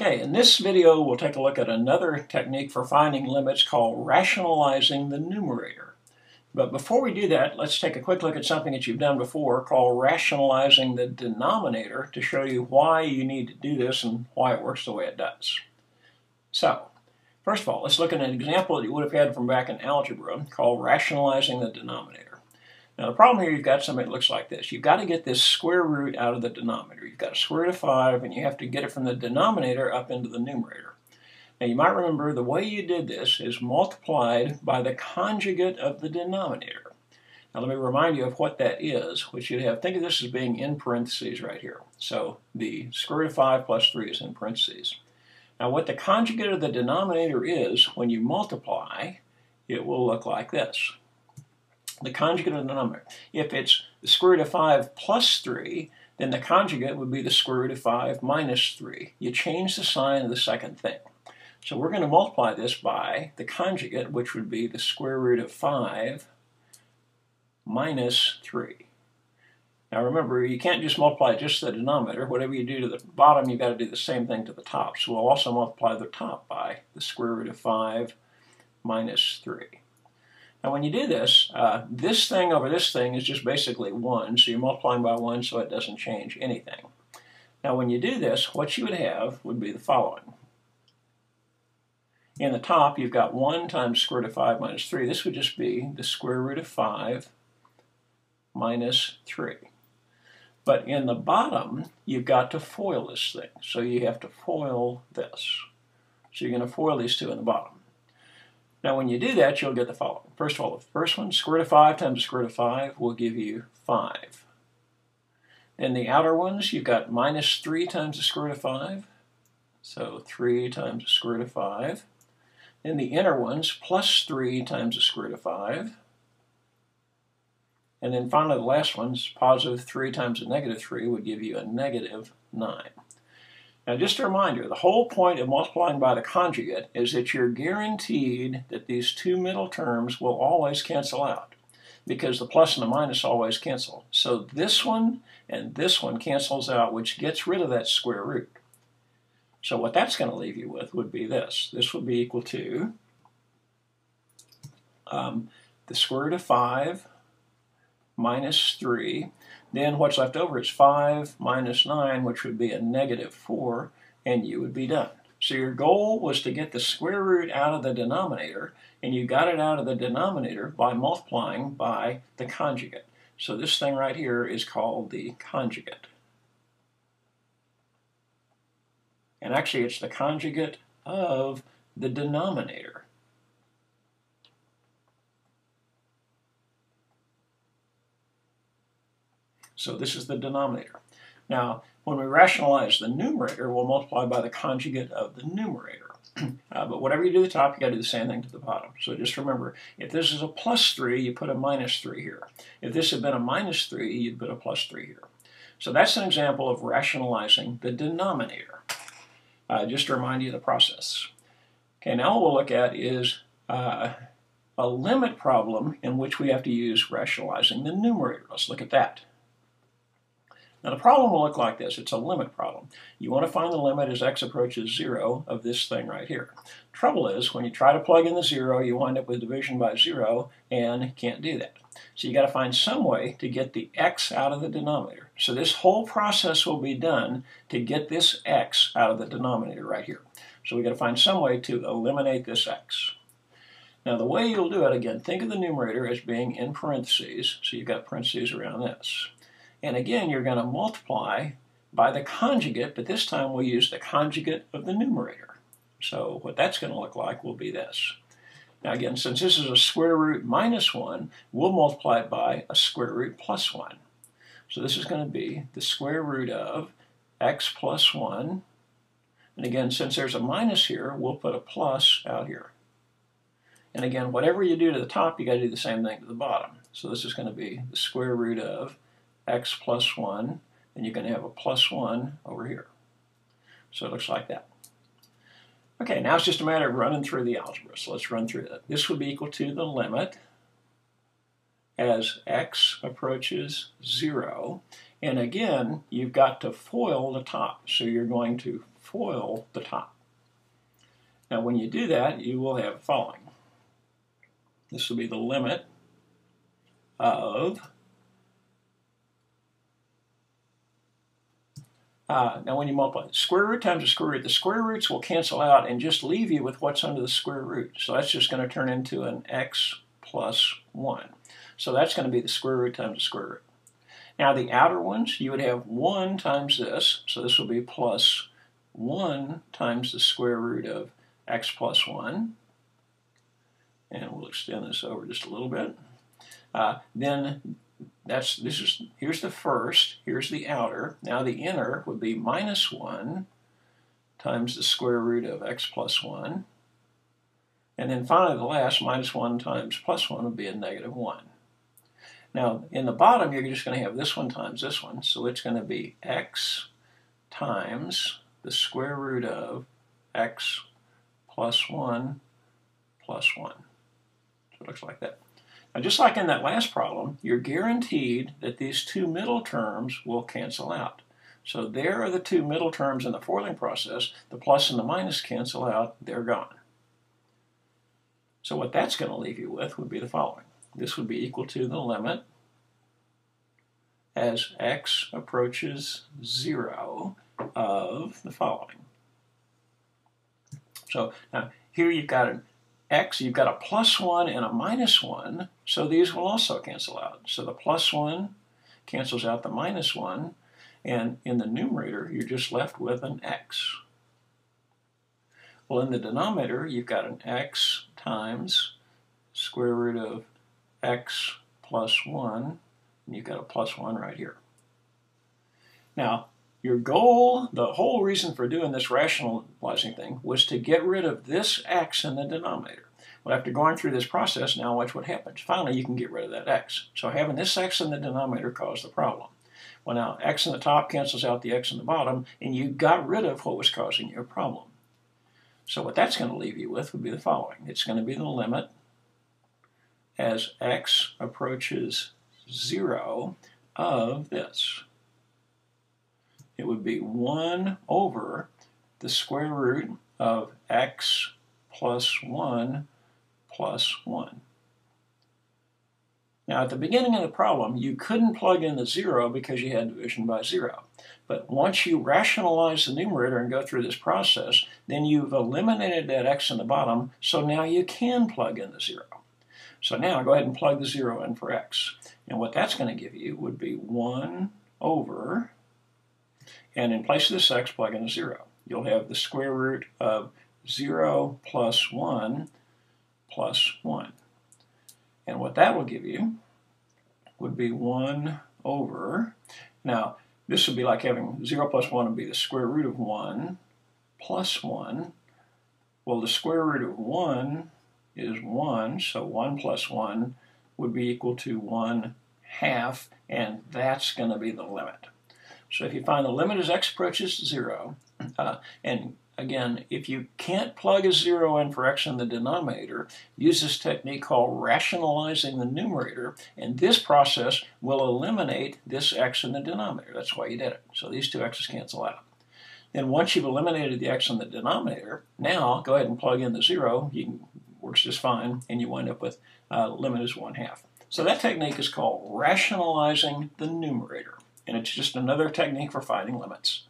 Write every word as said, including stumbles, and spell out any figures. Okay, in this video we'll take a look at another technique for finding limits called rationalizing the numerator. But before we do that, let's take a quick look at something that you've done before called rationalizing the denominator to show you why you need to do this and why it works the way it does. So, first of all, let's look at an example that you would have had from back in algebra called rationalizing the denominator. Now the problem here, you've got something that looks like this. You've got to get this square root out of the denominator. You've got a square root of five, and you have to get it from the denominator up into the numerator. Now you might remember the way you did this is multiplied by the conjugate of the denominator. Now let me remind you of what that is, which you have, think of this as being in parentheses right here. So the square root of five plus three is in parentheses. Now what the conjugate of the denominator is, when you multiply, it will look like this. The conjugate of the denominator. If it's the square root of five plus three, then the conjugate would be the square root of five minus three. You change the sign of the second thing. So we're going to multiply this by the conjugate, which would be the square root of five minus three. Now remember, you can't just multiply just the denominator. Whatever you do to the bottom, you've got to do the same thing to the top. So we'll also multiply the top by the square root of five minus three. Now when you do this, uh, this thing over this thing is just basically one, so you're multiplying by one, so it doesn't change anything. Now when you do this, what you would have would be the following. In the top, you've got one times square root of five minus three. This would just be the square root of five minus three. But in the bottom, you've got to foil this thing. So you have to foil this. So you're going to foil these two in the bottom. Now when you do that, you'll get the following. First of all, the first one, square root of five times the square root of five will give you five. Then the outer ones, you've got minus three times the square root of five. So three times the square root of five. Then the inner ones, plus three times the square root of five. And then finally the last one's positive three times a negative three would give you a negative nine. Now just a reminder, the whole point of multiplying by the conjugate is that you're guaranteed that these two middle terms will always cancel out, because the plus and the minus always cancel. So this one and this one cancels out, which gets rid of that square root. So what that's going to leave you with would be this. This would be equal to um, the square root of five minus three, then what's left over is five minus nine, which would be a negative four, and you would be done. So your goal was to get the square root out of the denominator, and you got it out of the denominator by multiplying by the conjugate. So this thing right here is called the conjugate. And actually it's the conjugate of the denominator. So this is the denominator. Now, when we rationalize the numerator, we'll multiply by the conjugate of the numerator. uh, but whatever you do to the top, you got to do the same thing to the bottom. So just remember, if this is a plus three, you put a minus three here. If this had been a minus three, you'd put a plus three here. So that's an example of rationalizing the denominator. Uh, just to remind you of the process. Okay, now what we'll look at is uh, a limit problem in which we have to use rationalizing the numerator. Let's look at that. Now the problem will look like this. It's a limit problem. You want to find the limit as x approaches zero of this thing right here. Trouble is, when you try to plug in the zero, you wind up with division by zero, and can't do that. So you got to find some way to get the x out of the denominator. So this whole process will be done to get this x out of the denominator right here. So we got to find some way to eliminate this x. Now the way you'll do it, again, think of the numerator as being in parentheses. So you've got parentheses around this. And again, you're going to multiply by the conjugate, but this time we'll use the conjugate of the numerator. So what that's going to look like will be this. Now again, since this is a square root minus one, we'll multiply it by a square root plus one. So this is going to be the square root of x plus one. And again, since there's a minus here, we'll put a plus out here. And again, whatever you do to the top, you got to do the same thing to the bottom. So this is going to be the square root of x plus one, and you're going to have a plus one over here. So it looks like that. Okay, now it's just a matter of running through the algebra, so let's run through that. This would be equal to the limit as x approaches zero, and again, you've got to foil the top, so you're going to foil the top. Now when you do that, you will have the following. This will be the limit of, uh, now when you multiply the square root times the square root, the square roots will cancel out and just leave you with what's under the square root. So that's just going to turn into an x plus one. So that's going to be the square root times the square root. Now the outer ones, you would have one times this, so this will be plus one times the square root of x plus one. And we'll extend this over just a little bit. Uh, then that's this is here's the first, here's the outer. Now the inner would be minus one times the square root of x plus one. And then finally the last, minus one times plus one, would be a negative one. Now in the bottom you're just going to have this one times this one, so it's going to be x times the square root of x plus one plus one. So it looks like that. Now just like in that last problem, you're guaranteed that these two middle terms will cancel out. So there are the two middle terms in the foiling process. The plus and the minus cancel out, they're gone. So what that's going to leave you with would be the following. This would be equal to the limit as x approaches zero of the following. So now here you've got an x, you've got a plus one and a minus one, so these will also cancel out. So the plus one cancels out the minus one, and in the numerator you're just left with an x. Well, in the denominator you've got an x times square root of x plus one, and you've got a plus one right here. Now, your goal, the whole reason for doing this rationalizing thing, was to get rid of this x in the denominator. Well, after going through this process, now watch what happens. Finally, you can get rid of that x. So having this x in the denominator caused the problem. Well, now, x in the top cancels out the x in the bottom, and you got rid of what was causing your problem. So what that's going to leave you with would be the following. It's going to be the limit as x approaches zero of this. It would be one over the square root of x plus one plus one. Now at the beginning of the problem, you couldn't plug in the zero because you had division by zero. But once you rationalize the numerator and go through this process, then you've eliminated that x in the bottom, so now you can plug in the zero. So now go ahead and plug the zero in for x. And what that's going to give you would be one over, and in place of this x, plug in a zero. You'll have the square root of zero plus one plus one. And what that will give you would be one over, now this would be like having zero plus one would be the square root of one plus one. Well, the square root of one is one, so one plus one would be equal to one half, and that's going to be the limit. So if you find the limit as x approaches zero, uh, and again, if you can't plug a zero in for x in the denominator, use this technique called rationalizing the numerator, and this process will eliminate this x in the denominator. That's why you did it. So these two x's cancel out. Then once you've eliminated the x in the denominator, now go ahead and plug in the zero. You can works just fine, and you wind up with uh, limit is one half. So that technique is called rationalizing the numerator, and it's just another technique for finding limits.